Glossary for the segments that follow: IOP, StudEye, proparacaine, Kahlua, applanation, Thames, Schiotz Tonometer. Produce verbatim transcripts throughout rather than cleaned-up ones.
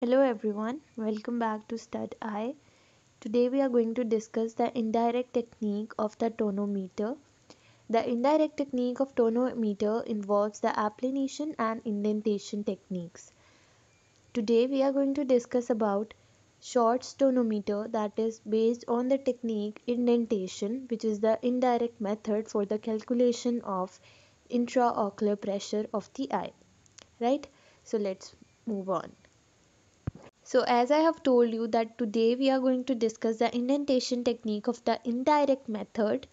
Hello everyone, welcome back to StudEye. Today we are going to discuss the indirect technique of the tonometer. The indirect technique of tonometer involves the applanation and indentation techniques. Today we are going to discuss about Schiotz tonometer, that is based on the technique indentation, which is the indirect method for the calculation of intraocular pressure of the eye. Right? So let's move on. So as I have told you that today we are going to discuss the indentation technique of the indirect method.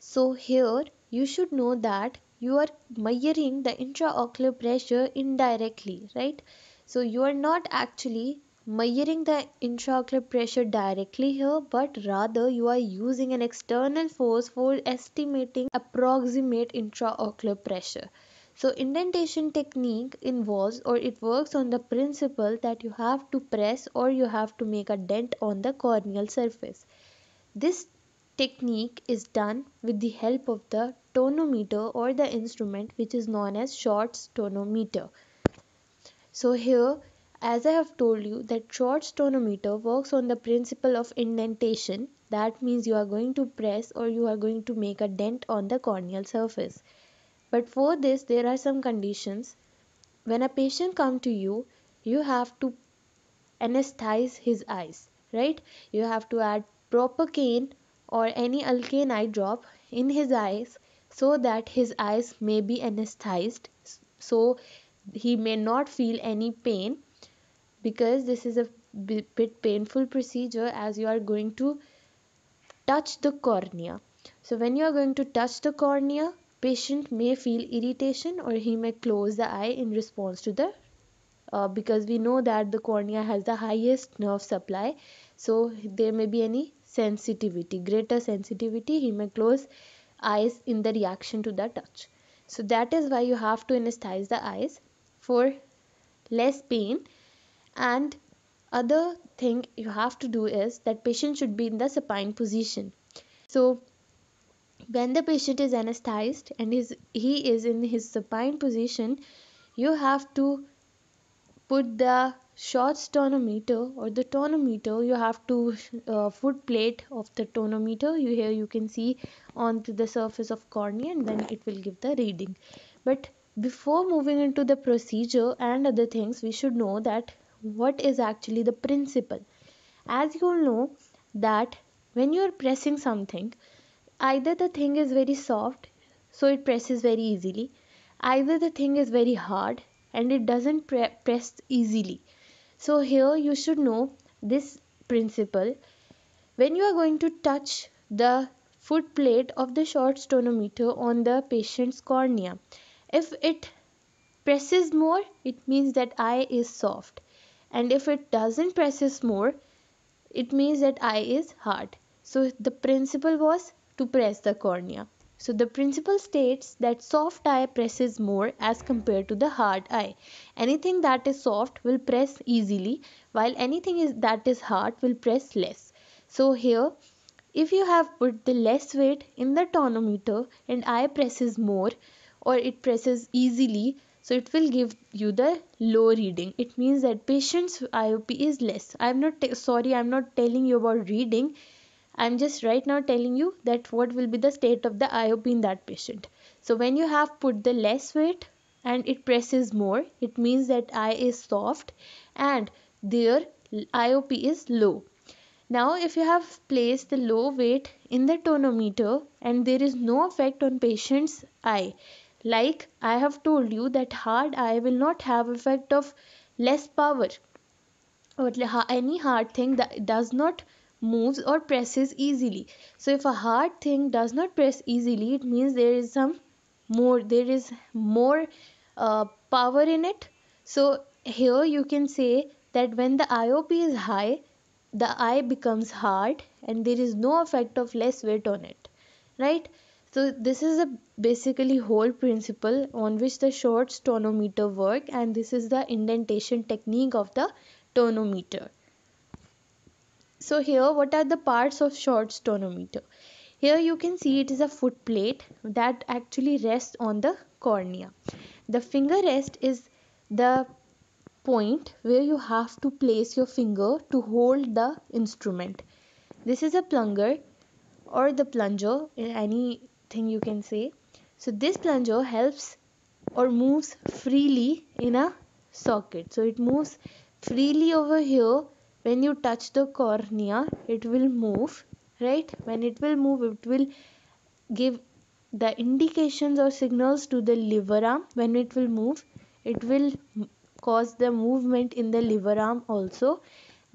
So here you should know that you are measuring the intraocular pressure indirectly, right? So you are not actually measuring the intraocular pressure directly here, but rather you are using an external force for estimating approximate intraocular pressure. So indentation technique involves or it works on the principle that you have to press or you have to make a dent on the corneal surface. This technique is done with the help of the tonometer or the instrument which is known as Schiotz tonometer. So here, as I have told you, that Schiotz tonometer works on the principle of indentation. That means you are going to press or you are going to make a dent on the corneal surface. But for this, there are some conditions. When a patient comes to you, you have to anesthetize his eyes, right? You have to add proparacaine or any alkane eye drop in his eyes so that his eyes may be anesthetized, so he may not feel any pain, because this is a bit painful procedure as you are going to touch the cornea. So when you are going to touch the cornea, patient may feel irritation or he may close the eye in response to the uh, because we know that the cornea has the highest nerve supply, so there may be any sensitivity, greater sensitivity, he may close eyes in the reaction to the touch. So that is why you have to anesthetize the eyes for less pain. And other thing you have to do is that patient should be in the supine position. So when the patient is anesthetized and his, he is in his supine position, you have to put the Schiotz tonometer or the tonometer, you have to uh, foot plate of the tonometer, you here you can see onto the surface of cornea, and then it will give the reading. But before moving into the procedure and other things, we should know that what is actually the principle. As you all know that when you are pressing something, either the thing is very soft, so it presses very easily. Either the thing is very hard and it doesn't pre press easily. So here you should know this principle. When you are going to touch the foot plate of the Schiotz tonometer on the patient's cornea, if it presses more, it means that eye is soft. And if it doesn't presses more, it means that eye is hard. So the principle was to press the cornea. So the principle states that soft eye presses more as compared to the hard eye. Anything that is soft will press easily, while anything is that is hard will press less. So here, if you have put the less weight in the tonometer and eye presses more or it presses easily, so it will give you the low reading. It means that patient's I O P is less. I'm not sorry, I'm not telling you about reading. I'm just right now telling you that what will be the state of the I O P in that patient. So when you have put the less weight and it presses more, it means that eye is soft and their I O P is low. Now if you have placed the low weight in the tonometer and there is no effect on patient's eye, like I have told you that hard eye will not have effect of less power or any hard thing that does not moves or presses easily. So if a hard thing does not press easily, it means there is some more there is more uh, power in it. So here you can say that when the I O P is high, the eye becomes hard and there is no effect of less weight on it, right? So this is a basically whole principle on which the Schiotz tonometer work, and this is the indentation technique of the tonometer. So here, what are the parts of Schiotz tonometer? Here you can see it is a foot plate that actually rests on the cornea. The finger rest is the point where you have to place your finger to hold the instrument. This is a plunger or the plunger, anything you can say. So this plunger helps or moves freely in a socket. So it moves freely over here. When you touch the cornea, it will move, right? When it will move, it will give the indications or signals to the liver arm. When it will move, it will cause the movement in the liver arm also.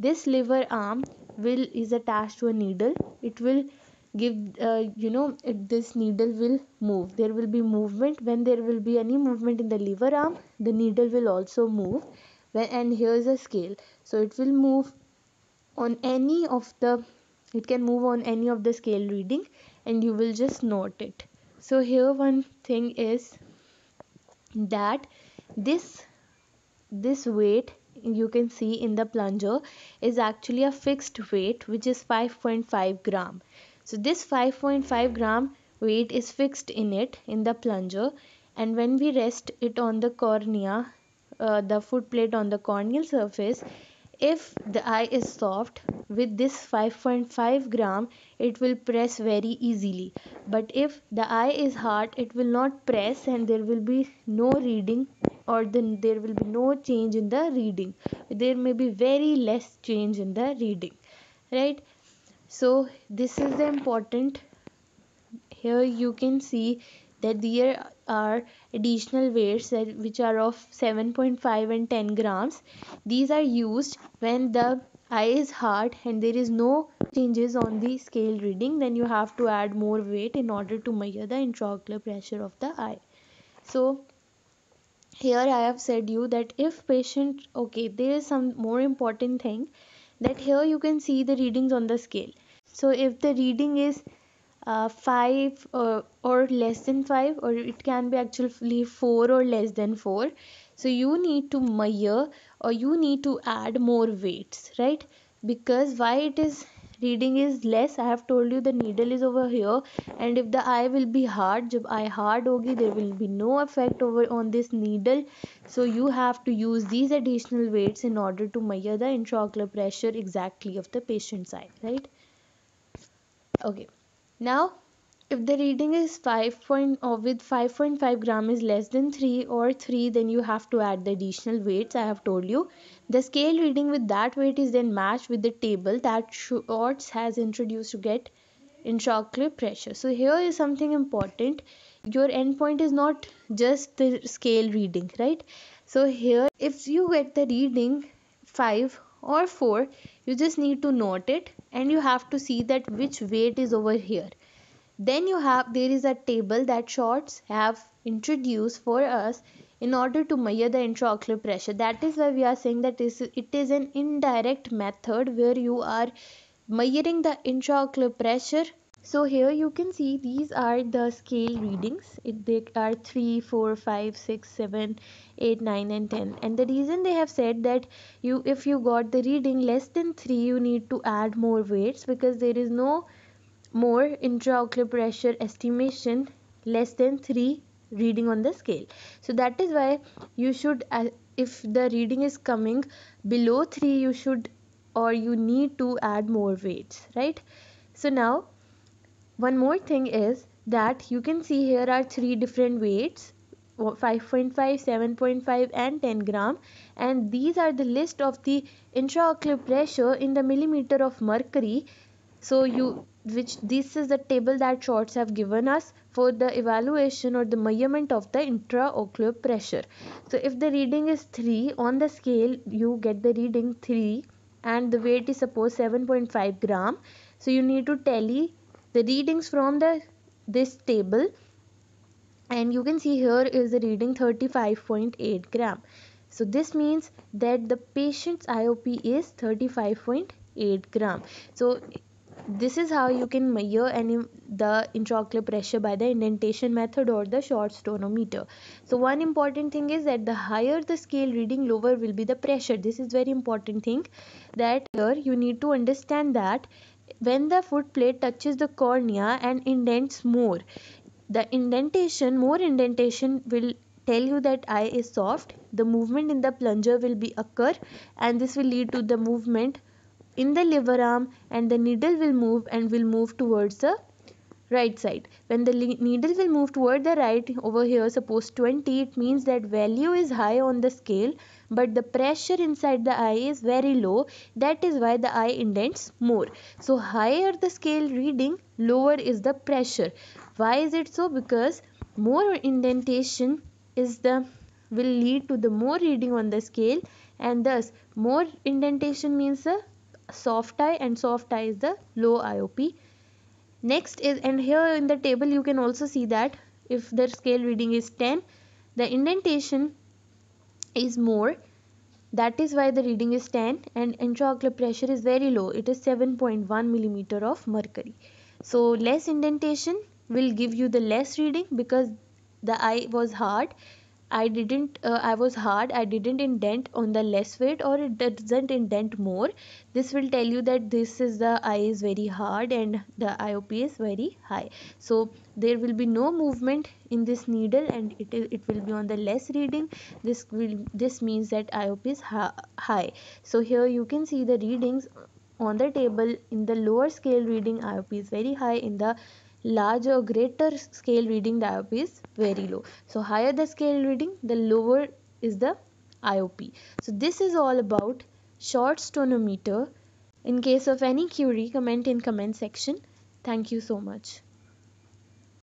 This liver arm will is attached to a needle. It will give uh, you know it, this needle will move. There will be movement. When there will be any movement in the liver arm, the needle will also move. When, and here is a scale, so it will move on any of the it can move on any of the scale reading, and you will just note it. So here one thing is that this this weight you can see in the plunger is actually a fixed weight, which is five point five gram. So this five point five gram weight is fixed in it in the plunger, and when we rest it on the cornea, uh, the foot plate on the corneal surface, if the eye is soft, with this five point five gram it will press very easily. But if the eye is hard, it will not press, and there will be no reading, or then there will be no change in the reading. There may be very less change in the reading, right? So this is the important. Here you can see that there are additional weights that which are of seven point five and ten grams. These are used when the eye is hard and there is no changes on the scale reading. Then you have to add more weight in order to measure the intraocular pressure of the eye. So here I have said you that if patient, okay, there is some more important thing, that here you can see the readings on the scale. So if the reading is uh, five uh, or less than five, or it can be actually four or less than four, so you need to measure or you need to add more weights, right? Because why it is reading is less, I have told you the needle is over here, and if the eye will be hard, jab eye hard hogi, there will be no effect over on this needle. So you have to use these additional weights in order to measure the intraocular pressure exactly of the patient's eye, right? Okay, now if the reading is five point or with five point five gram is less than three or three, then you have to add the additional weights I have told you. The scale reading with that weight is then matched with the table that Schiotz has introduced to get intraocular pressure. So here is something important. Your endpoint is not just the scale reading, right? So here if you get the reading five or four, you just need to note it, and you have to see that which weight is over here. Then you have, there is a table that Schiotz have introduced for us in order to measure the intraocular pressure. That is why we are saying that it is an indirect method where you are measuring the intraocular pressure. So here you can see these are the scale readings. It, they are three, four, five, six, seven, eight, nine and ten. And the reason they have said that you, if you got the reading less than three, you need to add more weights, because there is no more intraocular pressure estimation less than three reading on the scale. So that is why you should, if the reading is coming below three, you should or you need to add more weights, right? So now one more thing is that you can see here are three different weights, five point five, seven point five and ten gram, and these are the list of the intraocular pressure in the millimeter of mercury. So you which this is the table that Schiotz have given us for the evaluation or the measurement of the intraocular pressure. So if the reading is three on the scale, you get the reading three and the weight is suppose seven point five gram. So you need to tally the readings from the this table, and you can see here is the reading thirty-five point eight gram. So this means that the patient's I O P is thirty-five point eight gram. So this is how you can measure any the intraocular pressure by the indentation method or the Schiotz tonometer. So one important thing is that the higher the scale reading, lower will be the pressure. This is very important thing, that here you need to understand that when the foot plate touches the cornea and indents more, the indentation more indentation will tell you that eye is soft, the movement in the plunger will be occur, and this will lead to the movement in the lever arm, and the needle will move and will move towards the right side. When the needle will move toward the right, over here suppose twenty, it means that value is high on the scale, but the pressure inside the eye is very low. That is why the eye indents more. So higher the scale reading, lower is the pressure. Why is it so? Because more indentation is the will lead to the more reading on the scale, and thus more indentation means a soft eye, and soft eye is the low I O P. Next is, and here in the table you can also see that if the scale reading is ten, the indentation is more, that is why the reading is ten, and intraocular pressure is very low, it is seven point one millimeter of mercury. So less indentation will give you the less reading, because the eye was hard, I didn't uh, I was hard I didn't indent on the less weight, or it doesn't indent more. This will tell you that this is the eye is very hard and the I O P is very high. So there will be no movement in this needle, and it it will be on the less reading. This will this means that I O P is high. So here you can see the readings on the table. In the lower scale reading, I O P is very high. In the large or greater scale reading, the I O P is very low. So higher the scale reading, the lower is the I O P. So this is all about Schiotz tonometer. In case of any query, comment in comment section. Thank you so much.